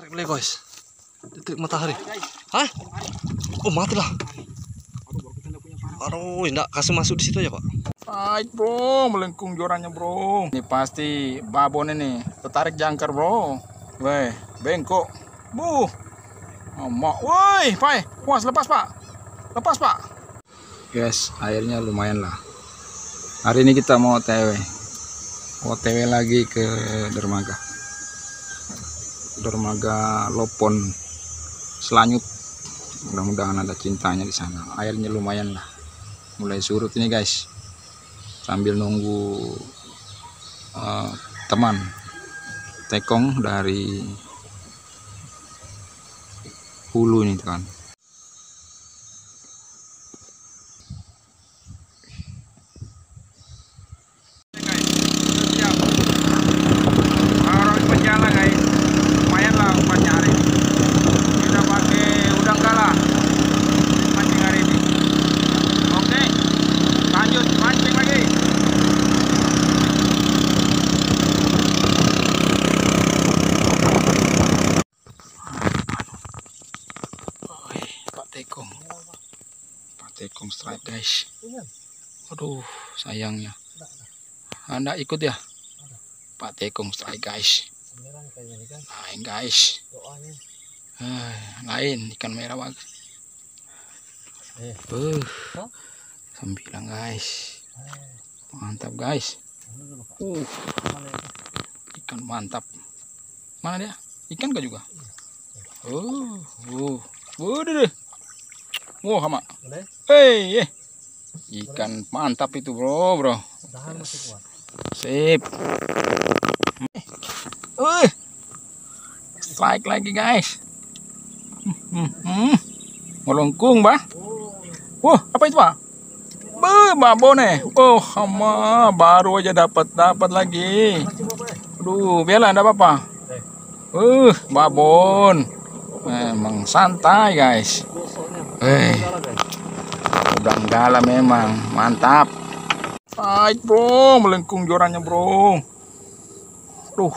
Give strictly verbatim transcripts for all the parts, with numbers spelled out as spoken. Trek boleh guys. Titik matahari. Hah? Oh, mati lah. Aduh, enggak kasih masuk di situ aja, Pak. Baik, bro, melengkung jorannya, bro. Ini pasti babon ini. Tertarik jangkar, bro. Weh, bengkok. Buh. Amak, woi, Pak. Puas, lepas, Pak. Lepas, Pak. Guys, airnya lumayan lah. Hari ini kita mau O T W. O T W lagi ke dermaga. Dermaga Lopon Selanyut. Mudah-mudahan ada cintanya di sana. Airnya lumayan lah. Mulai surut ini, guys. Sambil nunggu uh, teman tekong dari hulu nih, teman. Tekong strike, guys. Aduh, sayangnya anda ikut ya, Pak. Tekong strike, guys. Lain, guys. Lain ikan merah, Pak. Uh, sembilan, guys. Mantap, guys. Uh, ikan mantap. Mana dia? Ikan kah juga? Oh, uh, waduh. Wah, wow, hama. Hei, ikan mantap itu, bro, bro. Sip. Uh, strike lagi, guys. Hmm, hmm. Melengkung, bah. Wah, uh, apa itu, Pak? Be, babone. Oh, hama, baru aja dapat, dapat lagi. Aduh, biarlah, enggak apa-apa. Uh, babon. Memang santai, guys. Eh, udang gala memang mantap. Baik, bro, melengkung jorannya, bro. Tuh,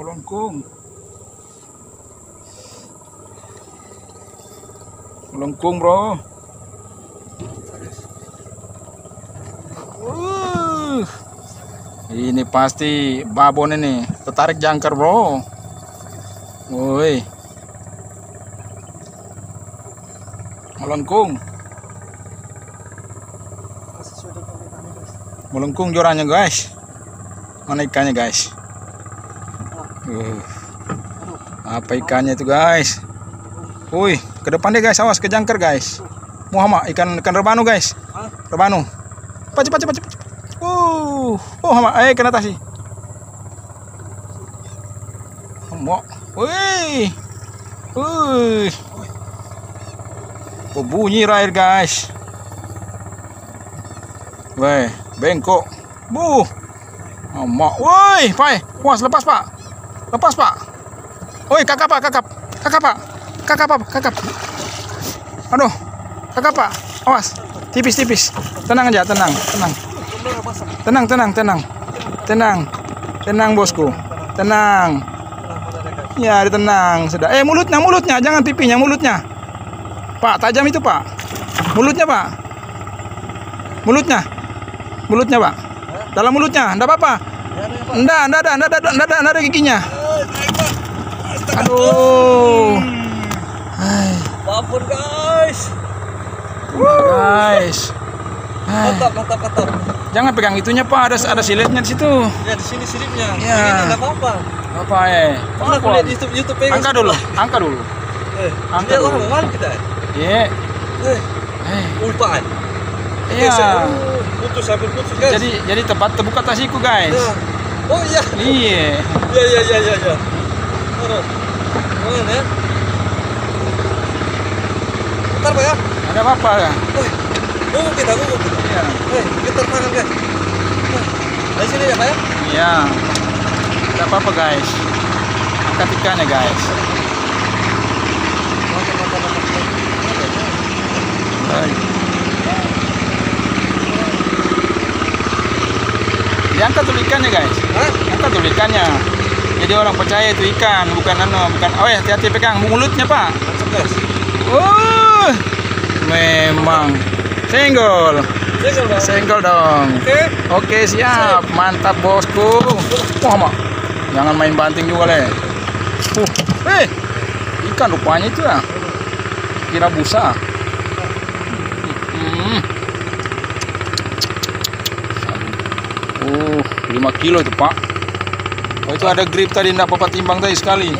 melengkung, melengkung, bro. Uh, ini pasti babon ini. Tertarik jangkar, bro. Woi. Melengkung, melengkung jorannya, guys. Mana ikannya, guys? Uh, apa ikannya itu, guys? Wih, ke depan deh, guys. Awas ke jangkar, guys. Muhammad, ikan ikan rebano, guys. Rebano. Cepat, cepat, cepat, cepat. Uh, oh, Muhammad, eh kena tasi. Muhammad, wih, wih. Oh, bunyi air, guys. Weh, bengkok. Buh. Amak. Woi, Pak. Puas, lepas, Pak. Lepas, Pak. Woi, kakak, Pak, kakak. Kakak, Pak. Kakak, Pak, kakak. Aduh. Kakak, Pak. Awas. Tipis-tipis. Tenang aja, tenang, tenang. Tenang, tenang, tenang. Tenang. Tenang, bosku. Tenang. Ya, tenang. Sudah. Eh, mulutnya, mulutnya, jangan pipinya, mulutnya. Pak, tajam itu, Pak. Mulutnya, Pak. Mulutnya. Mulutnya, Pak. Dalam mulutnya. Enggak apa-apa. Enggak, enggak ada, enggak ada, enggak ada, enggak ada giginya. Aduh. Hai. Babon, guys. Guys. Mantap, mantap, mantap. Jangan pegang itunya, Pak. Ada ada siletnya di situ. Ya, di sini silipnya. Ya. Enggak apa-apa. Apa, eh? Pernah lihat YouTube YouTube pegang. Angkat dulu, angkat dulu. Eh, angkat dulu. Iya. Eh. Eh, umpan. Iya. Putus sampai putus, guys. Jadi jadi tempat terbuka tasiku, guys. Ya. Oh iya. Iya. Iya iya iya iya iya. Terus. Mana ya? Bentar, Pak, ya. Ada apa-apa, ya? Eh. Guguk kita, guguk kita. Iya. Eh, kita tangan, guys. Dari sini ya, Pak, ya? Iya. Enggak apa-apa, guys. Angkat ikannya, guys. Diangkat tulikannya, guys. Hah? Diangkat tulikannya. Jadi orang percaya itu ikan, bukan ano, bukan. Oh ya, hati-hati pegang mulutnya, Pak. Cekas. Uh, memang senggol. Senggol, Pak. Senggol dong. Oke. Oke, siap. Mantap, bosku. Wah, Mak. Jangan main banting juga, Le. Uh, eh. Ikan rupanya itu ya. Kira busa. Hmm. Uh, lima kilo itu, Pak. Oh, itu ada grip tadi, enggak apa-apa timbang tadi sekali.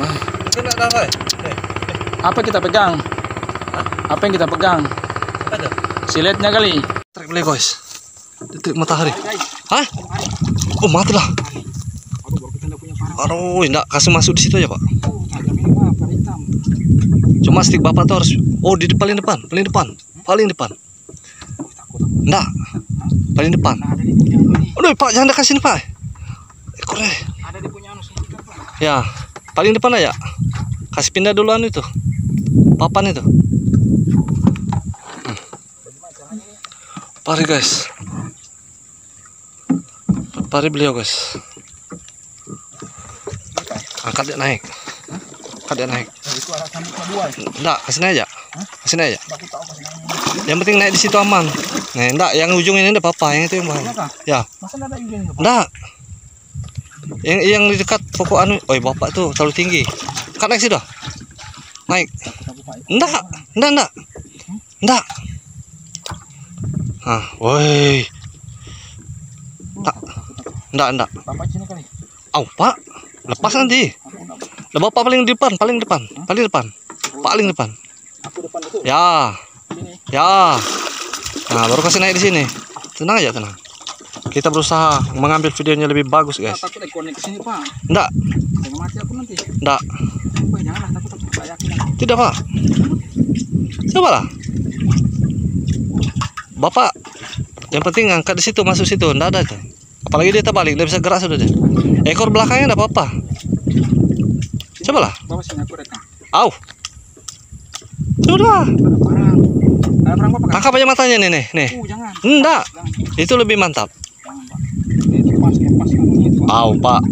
Nah. Apa kita pegang? Apa yang kita pegang? Siletnya kali. Tarik beli, guys. Titik matahari. Hah? Oh, mati lah. Aduh, enggak kasih masuk di situ aja, Pak. Cuma stick Bapak tuh harus, oh, di paling depan, paling depan, paling depan. Enggak. Paling depan. Aduh, Pak, jangan dekat sini, Pak. Ekornya. Ada di punya anu sebentar, Pak. Ya, paling depan aja. Kasih pindah duluan itu. Papan itu. Pari guys, pari beliau guys, angkat dia naik, angkat dia naik. Enggak, kesini aja, kesini aja. Yang penting naik di situ aman. Nah, enggak, yang ujung ini ada apa? Yang itu yang mana? Ya. Enggak. Yang yang di dekat pokok anu, oi bapak tuh terlalu tinggi. Kan naik sudah, naik. Enggak, enggak, enggak, enggak. Ah, woi. Tak. Enggak, enggak. Bapak sini kali. Au, Pak. Lepas nanti. Lah Bapak paling depan, paling depan, paling depan. Paling depan. Aku depan itu. Ya. Ya. Nah, baru kasih naik di sini. Tenang aja, tenang. Kita berusaha mengambil videonya lebih bagus, guys. Takut ekornya ke sini, Pak. Enggak. Jangan mati aku nanti. Enggak. Janganlah, takut aku enggak yakin. Tidak, Pak. Cobalah. Bapak, yang penting angkat di situ, masuk situ, ndak ada. Apalagi dia terbalik, dia bisa gerak sudah deh. Ekor belakangnya ndak apa-apa. Coba lah. Bapak sini aku rekam. Au. Sudah. Angkat aja matanya nih nih nih. Ndak. Itu lebih mantap. Au, Pak.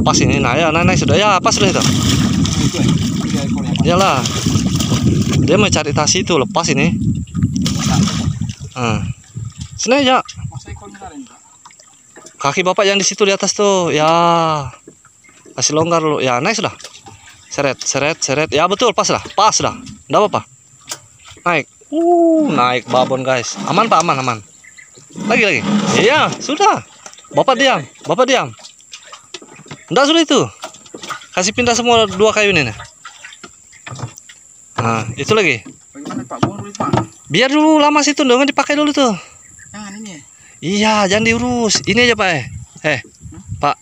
Lepas ini, nah ya, naik, naik sudah ya, pas sudah itu. Iyalah. Dia mau cari tas itu, lepas ini. Hmm. Sini aja. Kaki bapak yang di situ di atas tuh, ya. Kasih longgar dulu, ya naik sudah. Seret, seret, seret. Ya betul, pas lah, pas lah. Nggak apa-apa. Naik, uh, naik babon guys. Aman pak, aman, aman. Lagi lagi. Iya, sudah. Bapak diam, bapak diam. Nggak sudah itu. Kasih pindah semua dua kayu ini. Nah, itu lagi. Biar dulu lama situ dong, dipakai dulu tuh. Jangan ini. Iya, jangan diurus. Ini aja pak. Eh, eh hmm? Pak.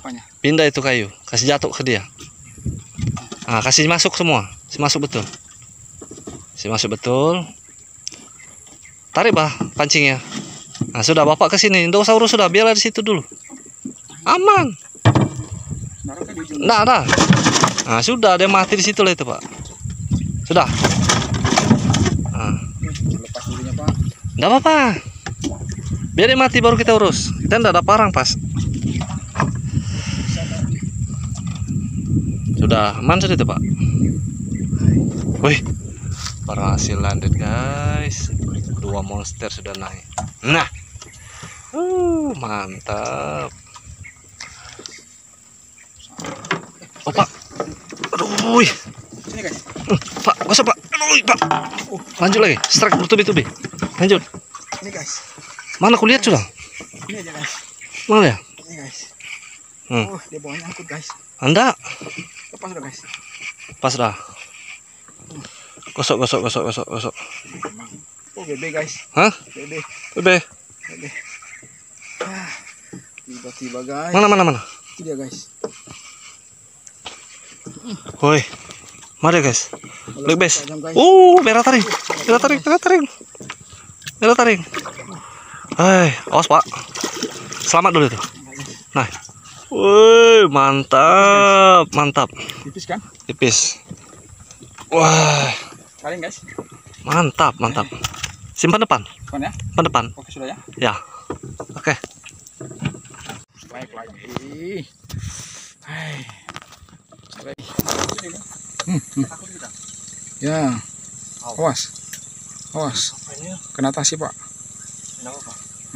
Apanya? Pindah itu kayu, kasih jatuh ke dia. Nah, kasih masuk semua, kasih masuk betul, kasih masuk betul. Tarik bah pancingnya. Nah sudah bapak kesini, nggak usah urus sudah, biarlah di situ dulu. Aman. Nah, nah, nah sudah dia mati di situ lah itu pak. Sudah. Nah. Lepas dirinya, Pak. Enggak apa-apa. Biar dia mati baru kita urus. Kita enggak ada parang pas. Sudah, aman sudah itu, Pak. Wih. Berhasil landed, guys. Dua monster sudah naik. Nah. Uh, mantap. Oh, Pak. Aduh. Wih. Sini, guys. Pak, gosok Pak. Aduh, Pak. Lanjut lagi. Strike bertubi-tubi. Lanjut. Ini guys. Mana aku lihat sudah? Ini aja guys. Mana ya? Ini guys. Hmm. Oh, dia bawahnya angkut guys. Anda? Lepas sudah guys. Lepas dah. Gosok, gosok, gosok, gosok, gosok. Oh, bebe guys. Hah? Bebe. Bebe. Bebe. Ah. Tiba-tiba guys. Mana mana mana? Ini dia guys. Woi. Mari guys, look best. Uh, merah taring, merah taring, merah taring, merah taring. Hei, awas pak. Selamat dulu itu. Nah, woi mantap, mantap. Tipis kan? Tipis. Wah. Taring guys. Mantap, mantap. Simpan depan. Simpan ya. Depan. Oke sudah ya. Ya. Oke. naik lagi. Hai. Hmm, hmm. Ya. Awas. Awas. Kena tasi, Pak.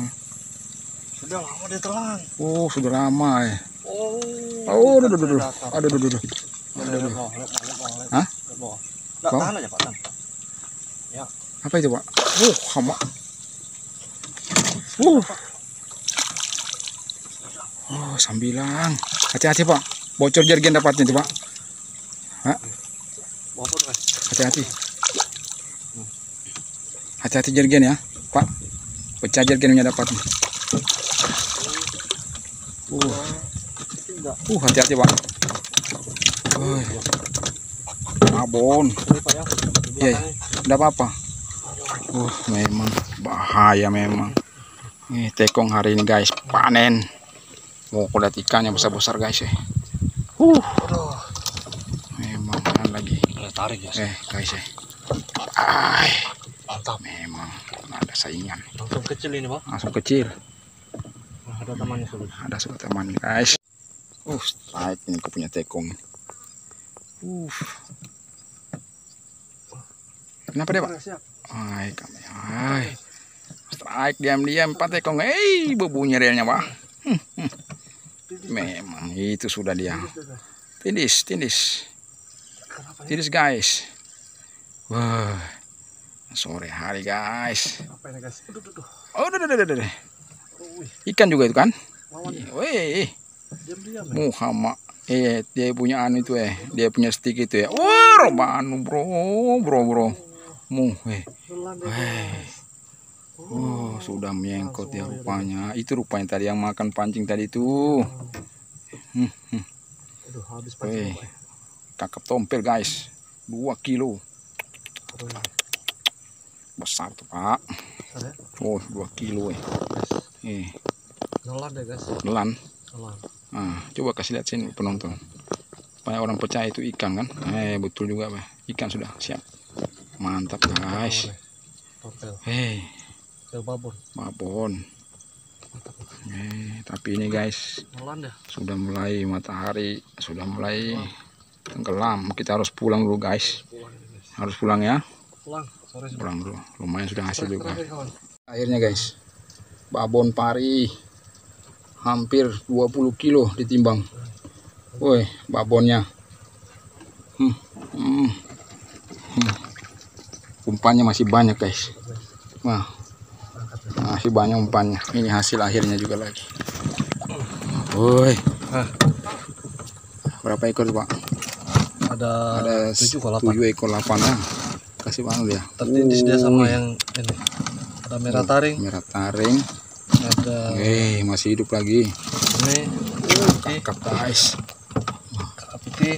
Hmm. Sudah lama dia telan. Oh, sudah lama ya. Oh. Oh, aduh, aduh, aduh. Aduh, aduh, aduh. Hah? Tahan aja, Pak. Tahan. Ya. Apa itu, Pak? Uh, hama. Uh. Oh, sambilan. Hati-hati, Pak. Bocor jergen dapatnya itu, Pak. Hah? Hati-hati. Hati-hati jergen ya, Pak. Pecah jergennya dapat. Uh. Uh, hati-hati, Pak. Uh. Abon. Iya, enggak apa-apa. Uh, memang bahaya memang. Nih tekong hari ini, guys, panen. Oh, kudat ikannya besar-besar, guys. Eh. Uh. Memang kan lagi. Tarik, guys. Eh, guys. Eh. Ay. Mantap. Memang ada saingan. Langsung kecil ini, Pak. Langsung kecil. Nah, ada temannya, sobat. Ada sobat teman, guys. Uh, strike ini aku punya tekong. Uh. Kenapa dia, Pak? Ay, kami. Ay. Strike diam-diam empat tekong. Eh, bebunya realnya, Pak. Hmm, hmm. Memang itu sudah dia. Tindis, tindis. Tindis, guys. Wah. Sore hari, guys. Oh, duh, duh, duh, duh, duh. Ikan juga itu kan? Wih. Muhammad, eh dia punya anu itu eh, dia punya stick itu ya. Wah, robanu bro, bro bro. Mu, eh. Oh, sudah menyengkot ya rupanya. Itu rupanya tadi yang makan pancing tadi itu. Hmm, hmm. Aduh, habis pancing. Tangkap tompel, guys. dua kilo. Besar tuh, Pak. Oh, dua kilo eh. Eh. Nelan deh, guys. Nelan. Nah, coba kasih lihat sini penonton. Banyak orang percaya itu ikan kan? Eh, betul juga, Pak. Ikan sudah siap. Mantap, guys. Hei. Babon. Babon. Eh, tapi ini, guys, sudah mulai matahari, sudah mulai tenggelam. Kita harus pulang dulu, guys. Harus pulang ya. Pulang. Pulang dulu. Lumayan sudah hasil juga. Akhirnya, guys, babon pari hampir dua puluh kilo ditimbang. Woi, babonnya. Hmm, hmm, hmm. Umpannya masih banyak, guys. Wah. Masih banyak umpannya. Ini hasil akhirnya juga lagi. Woi. Berapa ekor, Pak? Ada, ada tujuh ekor delapan ya. Kasih banget ya. Terdindis dia sama yang ini. Ada merah taring. Merah taring. Ada. Eh, masih hidup lagi. Ini kakap, guys. Kakap putih.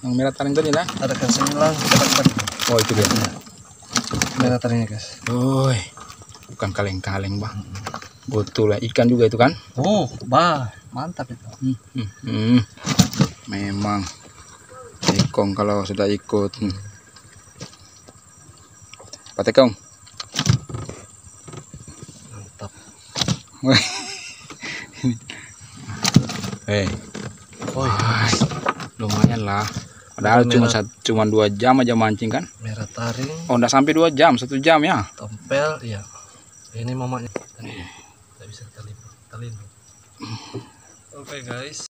Yang merah taring tadi lah. Ada kan semilang. Oh, itu dia. Merah taringnya, guys. Woi. Bukan kaleng-kaleng, Bang. Betul lah, ikan juga itu kan? Oh, bah, mantap itu. Hmm, hmm, hmm. Memang tekong kalau sudah ikut. Hmm. Pak tekong. Mantap. Hei. Oh, lumayan lah. Padahal cuma cuma dua jam aja mancing kan? Merah taring. Oh, enggak sampai dua jam, satu jam ya? Tempel, iya. Ini mamanya. Tidak bisa kita lipat. Oke, guys.